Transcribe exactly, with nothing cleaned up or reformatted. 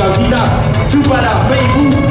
Cause he not too bad I Facebook.